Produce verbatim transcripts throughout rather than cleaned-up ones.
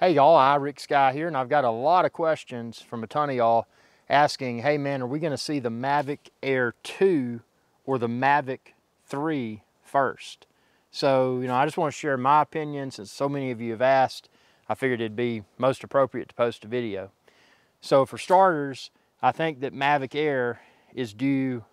Hey y'all, iRick Sky here, and I've got a lot of questions from a ton of y'all asking, hey man, are we gonna see the Mavic Air two or the Mavic three first? So, you know, I just wanna share my opinion since so many of you have asked. I figured it'd be most appropriate to post a video. So for starters, I think that Mavic Air is due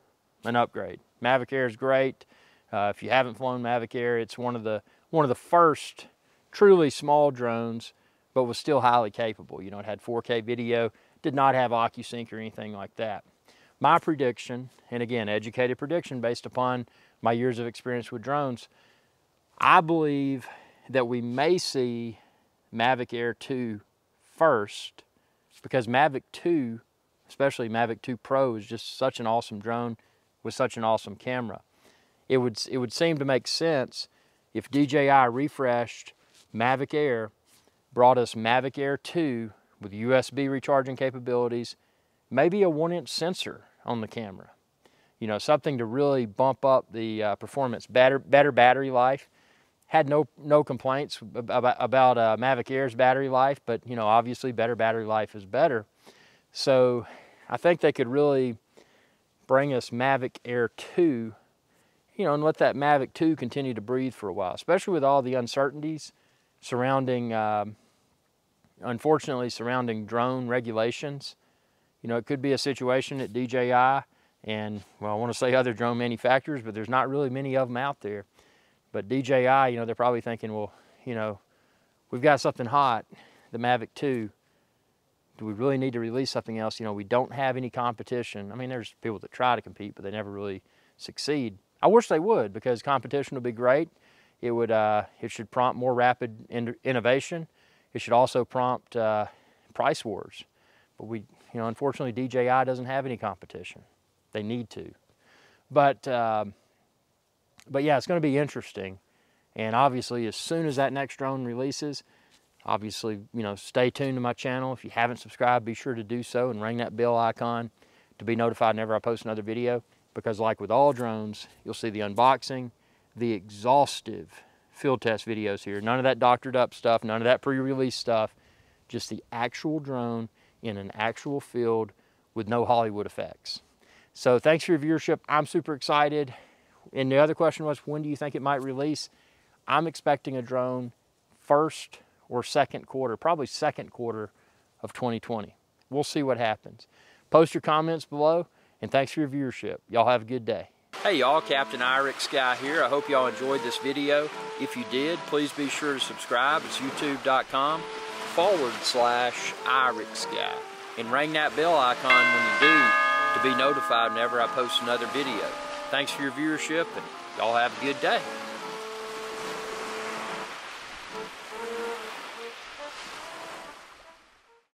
an upgrade. Mavic Air is great. Uh, if you haven't flown Mavic Air, it's one of the, one of the first truly small drones, but was still highly capable. You know, it had four K video, did not have OcuSync or anything like that. My prediction, and again, educated prediction based upon my years of experience with drones, I believe that we may see Mavic Air two first, because Mavic two, especially Mavic two Pro, is just such an awesome drone with such an awesome camera. It would, it would seem to make sense if D J I refreshed Mavic Air, brought us Mavic Air two with U S B recharging capabilities, maybe a one inch sensor on the camera. You know, something to really bump up the uh, performance, better, better battery life. Had no, no complaints about, about uh, Mavic Air's battery life, but you know, obviously better battery life is better. So I think they could really bring us Mavic Air two, you know, and let that Mavic two continue to breathe for a while, especially with all the uncertainties surrounding, um, unfortunately, surrounding drone regulations. You know, it could be a situation at D J I and, well, I want to say other drone manufacturers, but there's not really many of them out there. But D J I, you know, they're probably thinking, well, you know, we've got something hot, the Mavic two. Do we really need to release something else? You know, we don't have any competition. I mean, there's people that try to compete, but they never really succeed. I wish they would, because competition would be great. It would, uh, it should prompt more rapid in innovation. It should also prompt uh, price wars. But we, you know, unfortunately D J I doesn't have any competition. They need to. But, uh, but yeah, it's gonna be interesting. And obviously, as soon as that next drone releases, obviously, you know, stay tuned to my channel. If you haven't subscribed, be sure to do so and ring that bell icon to be notified whenever I post another video. Because like with all drones, you'll see the unboxing, the exhaustive field test videos here. None of that doctored up stuff, none of that pre-release stuff, just the actual drone in an actual field with no Hollywood effects. So thanks for your viewership. I'm super excited. And the other question was, when do you think it might release? I'm expecting a drone first or second quarter, probably second quarter of twenty twenty. We'll see what happens. Post your comments below, and thanks for your viewership. Y'all have a good day. Hey y'all, Captain iRick Sky here. I hope y'all enjoyed this video. If you did, please be sure to subscribe. It's youtube.com forward slash iRick Sky. And ring that bell icon when you do to be notified whenever I post another video. Thanks for your viewership, and y'all have a good day.